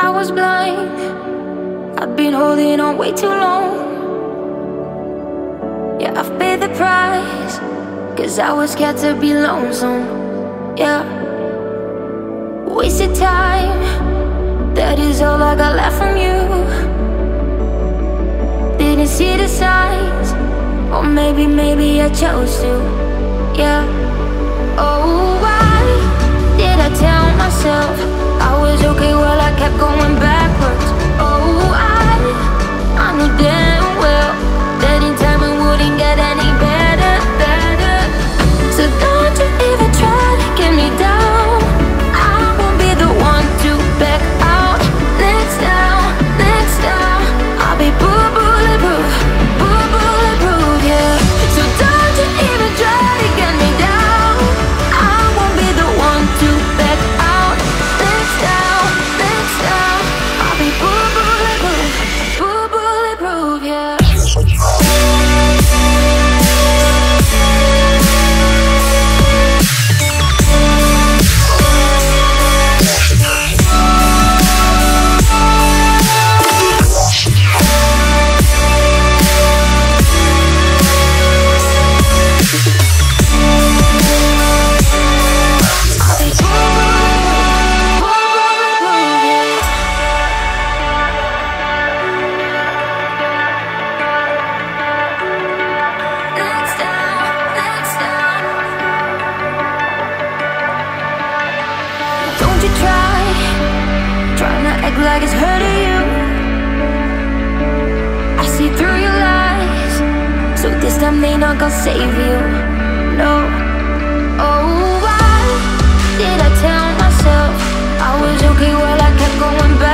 I was blind, I've been holding on way too long. Yeah, I've paid the price, cause I was scared to be lonesome. Yeah, wasted time, that is all I got left from you. Didn't see the signs, or maybe I chose to. Yeah, oh, why did I tell myself I was okay? Well, I kept going backwards. Oh, I knew damn well that in time it wouldn't get any better. So don't you ever try to get me down. I won't be the one to back out. Next time I'll be bulletproof, bulletproof, yeah. So don't you even try to get me down. I won't be the one to back out. Next time, I'll be bulletproof, yeah. Like it's hurting you, I see through your lies, so this time they not gonna save you. No, oh, why did I tell myself I was okay? Well, I kept going back.